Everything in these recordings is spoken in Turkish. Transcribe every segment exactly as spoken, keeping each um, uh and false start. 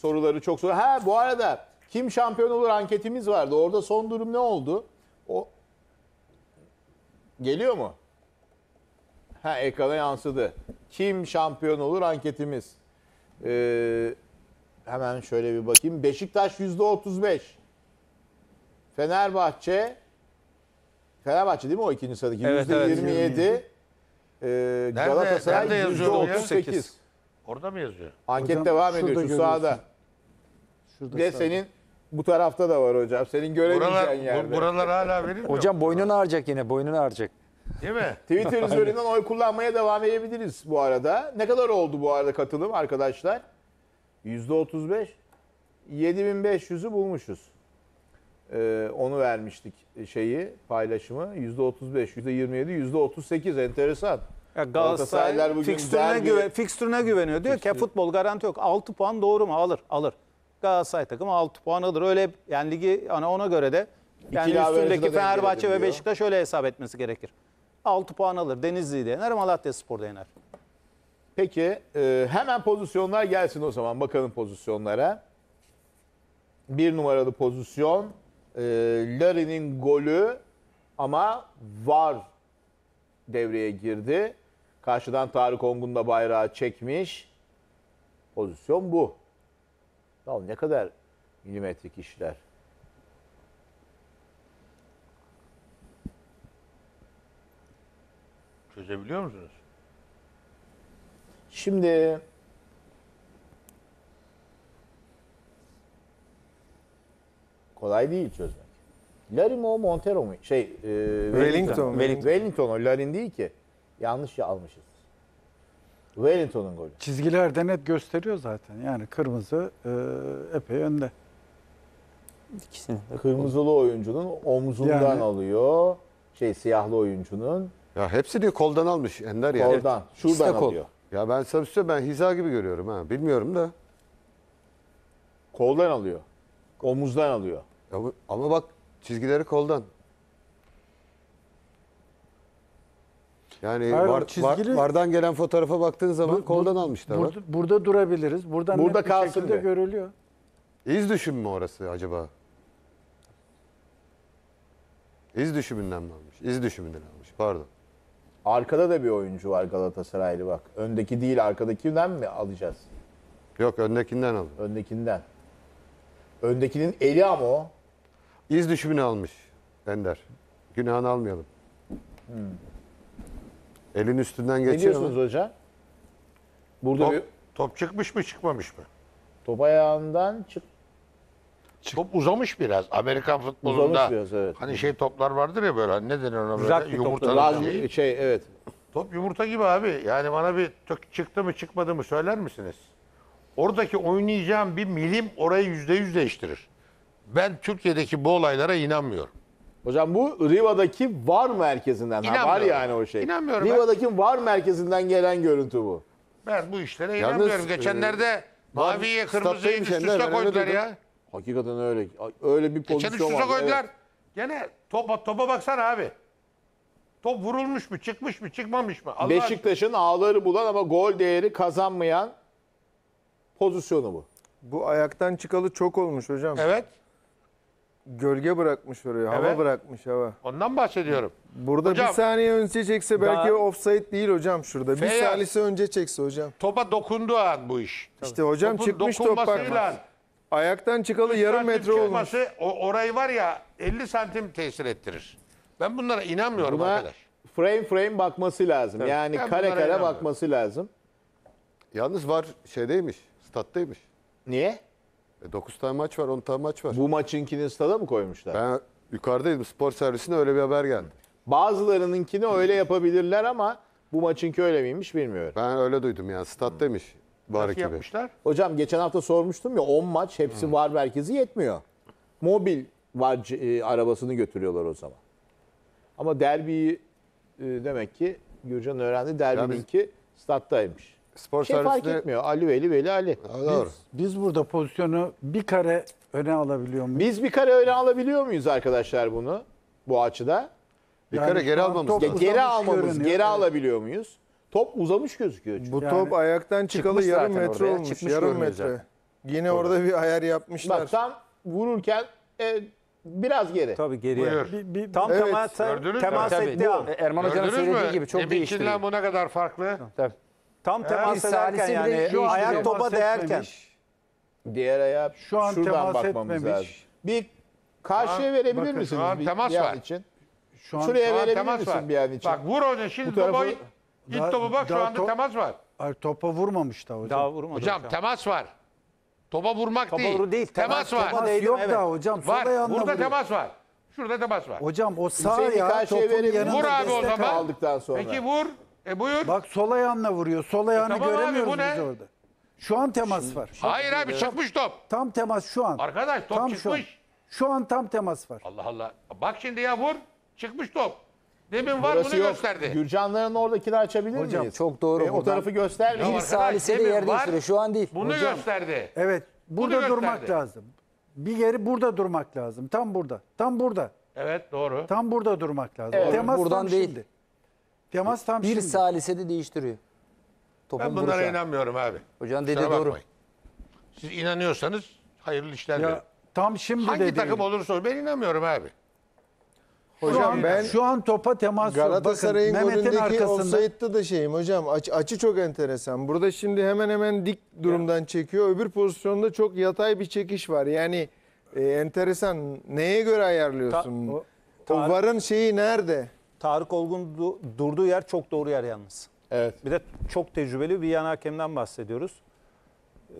soruları çok zor. Ha bu arada kim şampiyon olur anketimiz vardı. Orada son durum ne oldu? O geliyor mu? Ha ekrana yansıdı. Kim şampiyon olur anketimiz. Ee, hemen şöyle bir bakayım. Beşiktaş yüzde otuz beş. Fenerbahçe Fenerbahçe değil mi o ikinci sıradaki? Evet, yüzde yirmi yedi. Evet. Ee, Galatasaray nerede yüzde otuz sekiz. Orada mı yazıyor? Anket hocam, devam ediyor şu sağda. Bir de senin bu tarafta da var hocam. Senin göremeyeceğin yerde. Buralar hala verilmiyor. Hocam boynunu ağrıyacak yine. Boynunu ağrıyacak. Değil mi? Twitter üzerinden oy kullanmaya devam edebiliriz bu arada. Ne kadar oldu bu arada katılım arkadaşlar? yüzde otuz beş. yedi bin beş yüz'ü bulmuşuz. Ee, onu vermiştik şeyi, paylaşımı. yüzde otuz beş, yüzde yirmi yedi, yüzde otuz sekiz. Enteresan. Galatasaray fikstürüne, güve, fikstürüne güveniyor. Diyor fikstür. Ki futbol garanti yok. altı puan doğru mu? Alır, alır. Galatasaray takımı altı puan alır. Öyle yani ligi ana ona göre de yani üstündeki Fenerbahçe ve Beşiktaş öyle hesap etmesi gerekir. altı puan alır. Denizli'yi de yener, Malatya Spor'da yener. Peki e, hemen pozisyonlar gelsin o zaman. Bakalım pozisyonlara. Bir numaralı pozisyon. E, Larry'nin golü ama var devreye girdi. Karşıdan Tarık Ongun da bayrağı çekmiş. Pozisyon bu. Ya ne kadar milimetrik işler. Çözebiliyor musunuz? Şimdi kolay değil çözmek. Larin o Montero mu? Şey, e, Wellington. Wellington. Wellington. Wellington o Larin değil ki. Yanlış almışız. Wellington'un golü. Çizgilerde net gösteriyor zaten. Yani kırmızı e, epey önde. İkisini. Kırmızılı oyuncunun omzundan yani, alıyor. Şey siyahlı oyuncunun. Ya hepsini koldan almış Ender yani. Koldan. Şuradan işte alıyor. Kol. Ya ben sana söyleyeyim, ben hiza gibi görüyorum ha. Bilmiyorum da. Koldan alıyor. Omuzdan alıyor. Ya bu, ama bak çizgileri koldan. Yani var, çizgili, var, vardan gelen fotoğrafa baktığın zaman bu, koldan bu, almışlar. Burada, burada durabiliriz. Buradan burada kalsın de görülüyor. İz düşümü mü orası acaba? İz düşümünden mi almış? İz düşümünden almış. Pardon. Arkada da bir oyuncu var Galatasaraylı bak. Öndeki değil arkadakinden mi alacağız? Yok öndekinden al. Öndekinden. Öndekinin eli ama o. İz düşümünü almış Ender. Günahını almayalım. Hmm. Elin üstünden geçiyor. Ne diyorsunuz hocam? Burada top, bir... top çıkmış mı çıkmamış mı? Top ayağından çık. Top uzamış biraz. Amerikan futbolunda biraz, evet. Hani şey toplar vardır ya böyle. Hani ne denir ona böyle? Yumurta gibi. Şey, evet. Top yumurta gibi abi. Yani bana bir çıktı mı çıkmadı mı söyler misiniz? Oradaki oynayacağım bir milim orayı yüzde yüz değiştirir. Ben Türkiye'deki bu olaylara inanmıyorum. Hocam bu Riva'daki VAR merkezinden. Ha, var yani o şey. İnanmıyorum. Riva'daki ben... VAR merkezinden gelen görüntü bu. Ben bu işlere yalnız, inanmıyorum. Geçenlerde e, maviye kırmızıyı üst üste koydular ya. Hakikaten öyle. Öyle bir pozisyon var. Geçen üst üste koydular. Evet. Gene topa, topa baksana abi. Top vurulmuş mu, çıkmış mı, çıkmamış mı? Allah Beşiktaş'ın aşkına. Ağları bulan ama gol değeri kazanmayan pozisyonu bu. Bu ayaktan çıkalı çok olmuş hocam. Evet. Gölge bırakmış oraya, evet. Hava bırakmış hava. Ondan bahsediyorum. Burada hocam, bir saniye önce çekse belki offside değil hocam şurada. Bir saniye önce çekse hocam. Topa dokunduğu an bu iş. İşte hocam topun çıkmış topakla. Ayaktan çıkalı yarım metre olmuş. Orayı var ya elli santim tesir ettirir. Ben bunlara inanmıyorum buna arkadaş. Frame frame bakması lazım. Tabii. Yani ben kare kare bakması lazım. Yalnız var şeydeymiş, stattaymış. Niye? dokuz tane maç var, on tane maç var. Bu maçınkini stada mı koymuşlar? Ben yukarıdaydım. Spor servisine öyle bir haber geldi. Bazılarınınkini öyle yapabilirler ama bu maçınki öyle miymiş bilmiyorum. Ben öyle duydum yani. Stat demiş. Nasıl yapmışlar? Hocam geçen hafta sormuştum ya on maç hepsi hmm. VAR merkezi yetmiyor. Mobil VAR e, arabasını götürüyorlar o zaman. Ama derbiyi e, demek ki Gürcan öğrendi. Derbininki stattaymış. Spor şey servisine... fark etmiyor. Ali Veli Veli Ali. Biz, biz burada pozisyonu bir kare öne alabiliyor muyuz? Biz bir kare öne alabiliyor muyuz arkadaşlar bunu? Bu açıda. Bir yani kare geri almamız. Geri, geri almamız. Görünüyor. Geri alabiliyor muyuz? Top uzamış gözüküyor. Çünkü. Bu yani top ayaktan çıkalı yarım metre olmuş. Yarım metre. Yine orada, orada bir ayar yapmışlar. Bak tam vururken e, biraz geri. Tabii geriye. Tam evet. temas, temas etti an. Erman Hoca'nın söylediği gibi çok değişti. Ebincinden buna kadar farklı. Tabii. Tam temas ederken yani şu ayak topa değerken. Diğer ayağı şu an şuradan temas etmemiş. Bir karşıya verebilir misiniz? Şu an temas var. Için? Şu an, şuraya şu an temas misin var. Bir an için? Bak vur onu şimdi topa. İlk topu bak şu anda temas var. Topa vurmamış da hocam. Daha vurmadı. Hocam temas var. Topa vurmak topa değil. değil. Temas, temas var. Topa değilim, yok evet. da hocam. Var. Burada vuruyor. Temas var. Şurada temas var. Hocam o sağ ayağı topun yanında vur abi o zaman. Aldıktan sonra. Peki vur. E buyur. Bak sol ayağınla vuruyor. Sol ayağını e, tamam göremiyoruz abi, biz orada. Şu an temas Şimdi, var. Hayır abi ya. Çıkmış top. Tam temas şu an. Arkadaş top tam çıkmış. Şu an. şu an tam temas var. Allah Allah. Bak şimdi ya vur. Çıkmış top. Demin var burası bunu yok. Gösterdi. Gürcanların oradakiler açabilir hocam, miyiz? Çok doğru. E, o tarafı göstermiyor. Bir saliseli yerden sürüyor. Şu an değil. Bunu hocam, gösterdi. Evet. Burada bunu durmak gösterdi. lazım. Bir yeri burada durmak lazım. Tam burada. Tam burada. Evet doğru. Tam burada durmak lazım. Evet, temas buradan tam değil. Şimdi. Temas tam bir şimdi. Bir salisede değiştiriyor. Topun ben bunlara burası. inanmıyorum abi. Hocam dedi doğru. Siz inanıyorsanız hayırlı işler ya, tam şimdi Hangi dedi. Hangi takım olursa olsun ben inanmıyorum abi. Hocam şu an, ben şu an topa temas yok. Galatasaray'ın golündeki ofsaytta da şeyim hocam aç, açı çok enteresan. Burada şimdi hemen hemen dik durumdan çekiyor. Öbür pozisyonda çok yatay bir çekiş var. Yani e, enteresan. Neye göre ayarlıyorsun? Ta, o, Tarık, o varın şeyi nerede? Tarık Olgun du, durduğu yer çok doğru yer yalnız. Evet. Bir de çok tecrübeli bir yan hakemden bahsediyoruz. Ee,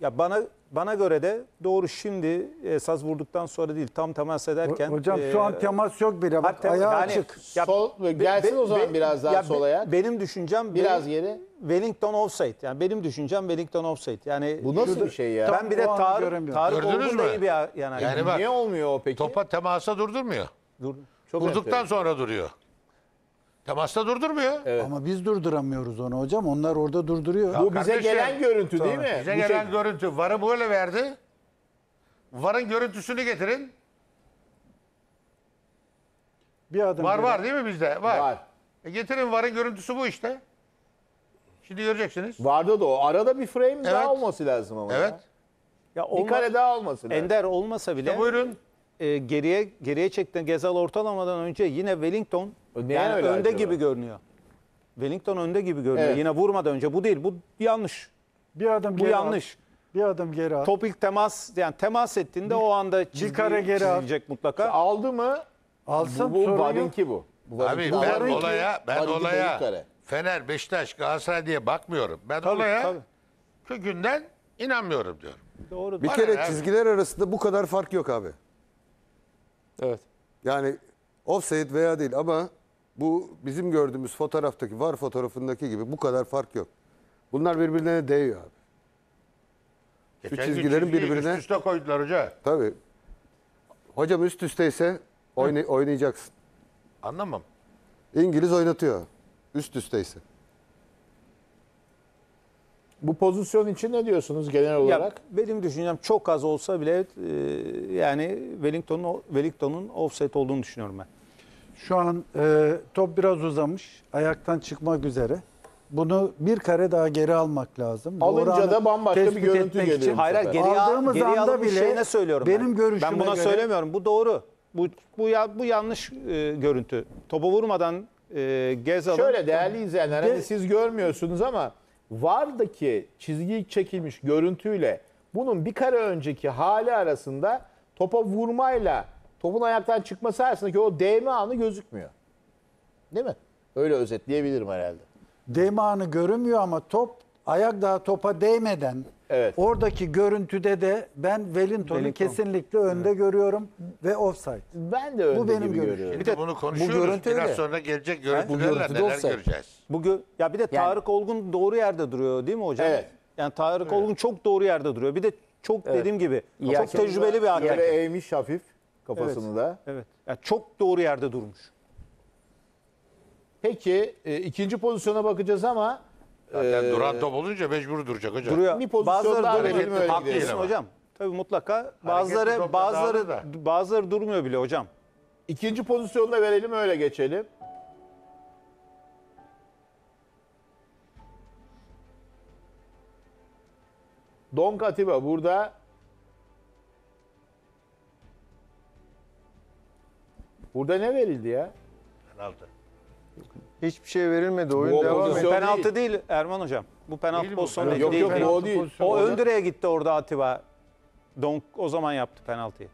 ya bana Bana göre de doğru şimdi esas vurduktan sonra değil tam temas ederken. Hocam e, şu an temas yok bile bak ayağı yani, açık. Ya, Sol, gelsin be, o zaman be, biraz daha sola ya. Benim düşüncem biraz benim, geri. Wellington offside yani benim düşüncem Wellington offside yani. Bu nasıl şurada, bir şey ya? Ben bir de Tarık Tarık Ongun da iyi bir yani. yani, yani bak, niye olmuyor o peki? Topa temasa durdurmuyor. Dur, çok Vurduktan evet, sonra evet. duruyor. Temasta durdurmuyor. Evet. Ama biz durduramıyoruz onu hocam. Onlar orada durduruyor. Ya bu kardeşim, bize gelen görüntü değil mi? Bize bu gelen şey... görüntü. VAR'ı böyle verdi. VAR'ın görüntüsünü getirin. Bir adım VAR gelen. var değil mi bizde? Var. var. E getirin VAR'ın görüntüsü bu işte. Şimdi göreceksiniz. VAR'da da o. Arada bir frame evet. daha olması lazım ama. Evet. Ya. Ya bir kare daha olması lazım. Ender olmasa bile. İşte buyurun. E, geriye geriye çekten Ghezzal ortalamadan önce yine Wellington yani önde acaba? gibi görünüyor. Wellington önde gibi görünüyor. Evet. Yine vurmadan önce bu değil. Bu yanlış. Bir adım bu geri yanlış. At. Bir adım geri at. Top ilk temas yani temas ettiğinde bir, o anda çizgi, çizilecek at. mutlaka. Aldı mı? Alsın. Bu Vadinki bu. bu. bu Abi bu. ben Varinki, olaya ben Varinki olaya Varinki Fener, Beşiktaş, Galatasaray diye bakmıyorum. Ben tabii, olaya tabii. kökünden inanmıyorum diyorum. Doğru. Bir Bana kere abi. çizgiler arasında bu kadar fark yok abi. Evet. Yani offside veya değil ama bu bizim gördüğümüz fotoğraftaki VAR fotoğrafındaki gibi bu kadar fark yok. Bunlar birbirine değiyor abi. Şu çizgilerin birbirine... Üst üste koydular hoca. Tabii. Hocam üst üsteyse oynay oynayacaksın. Anlamam. İngiliz oynatıyor. Üst üsteyse. Bu pozisyon için ne diyorsunuz genel olarak? Ya, benim düşüncem çok az olsa bile e, yani Wellington'un Wellington'un offside olduğunu düşünüyorum ben. Şu an e, top biraz uzamış. Ayaktan çıkmak üzere. Bunu bir kare daha geri almak lazım. Alınca Doğru da bambaşka bir görüntü geliyor. Için, hayır geri aldığımız geri anda bile ne söylüyorum benim ben. görüşüme Ben buna göre... söylemiyorum. Bu doğru. Bu bu, ya, bu yanlış e, görüntü. Topa vurmadan e, Ghezzal'ın... Şöyle değerli izleyenler hani siz görmüyorsunuz ama VAR'daki çizgi çekilmiş görüntüyle bunun bir kare önceki hali arasında topa vurmayla topun ayaktan çıkması arasındaki o değme anı gözükmüyor. Değil mi? Öyle özetleyebilirim herhalde. Değme anı görünmüyor ama top ayak daha topa değmeden evet. oradaki görüntüde de ben Wellington'u Wellington. kesinlikle önde evet. görüyorum ve offside. Ben de önde bu benim görüyorum. Bir de bunu konuşuyoruz. Bu görüntü Biraz öyle. sonra gelecek görüntülerle neler offside. göreceğiz. Bugün ya bir de Tarık yani. Olgun doğru yerde duruyor değil mi hocam? Evet. Yani Tarık evet. Olgun çok doğru yerde duruyor. Bir de çok evet. dediğim gibi ya çok tecrübeli bir hakem. Yere eğmiş hafif kafasını evet. da. Evet. Yani çok doğru yerde durmuş. Peki e, ikinci pozisyona bakacağız ama zaten ee, duran top olunca mecbur duracak hocam. Duruyor. Bir bazıları durmuyor. Haklısın hocam. Tabii mutlaka. Bazıları, bazıları, bazıları, bazıları durmuyor bile hocam. İkinci pozisyonu da verelim öyle geçelim. Don Katiba burada burada ne verildi ya? Penaltı. Hiçbir şey verilmedi. Oyun bu devam ediyor. Penaltı değil. değil Erman hocam. Bu penaltı değil pozisyonu değil. Yok, değil. Yok, o değil. Pozisyon o ön direğe gitti orada Atiba. Donk o zaman yaptı penaltıyı.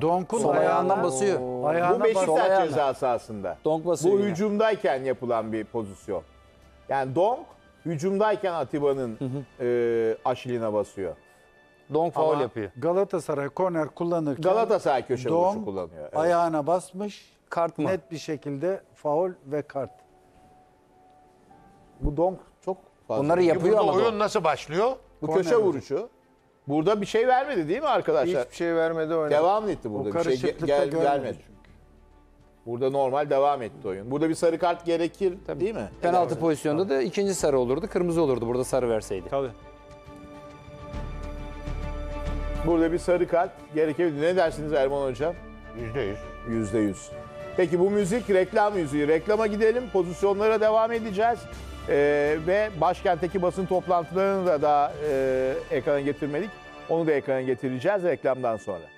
Donk'un ayağından basıyor. Oo. Ayağından bu Beşiktaş ceza sahasında. Donk basıyor. Bu yine hücumdayken yapılan bir pozisyon. Yani Donk hücumdayken Atiba'nın e, aşiline basıyor. Donk faul yapıyor. Galatasaray korner kullanırken Galatasaray köşe vuruşu kullanıyor. Evet. Ayağına basmış. Kart mı? Net bir şekilde faul ve kart. Bu Donk çok fazla. Bunları yapıyor ama oyun nasıl başlıyor? Bu korner köşe vuruşu. Burada bir şey vermedi değil mi arkadaşlar? Hiçbir şey vermedi oynadı. Devam etti burada. Bir şey gel gelmedi. Burada normal devam etti oyun. Burada bir sarı kart gerekir tabii, değil mi? Penaltı pozisyonda da ikinci sarı olurdu. Kırmızı olurdu burada sarı verseydi. Tabii. Burada bir sarı kart gerekebilir. Ne dersiniz Erman hocam? yüzde yüz. yüzde yüz. Peki bu müzik reklam müziği. Reklama gidelim. Pozisyonlara devam edeceğiz. Ee, ve başkentteki basın toplantılarını da daha e, ekrana getirmedik. Onu da ekrana getireceğiz reklamdan sonra.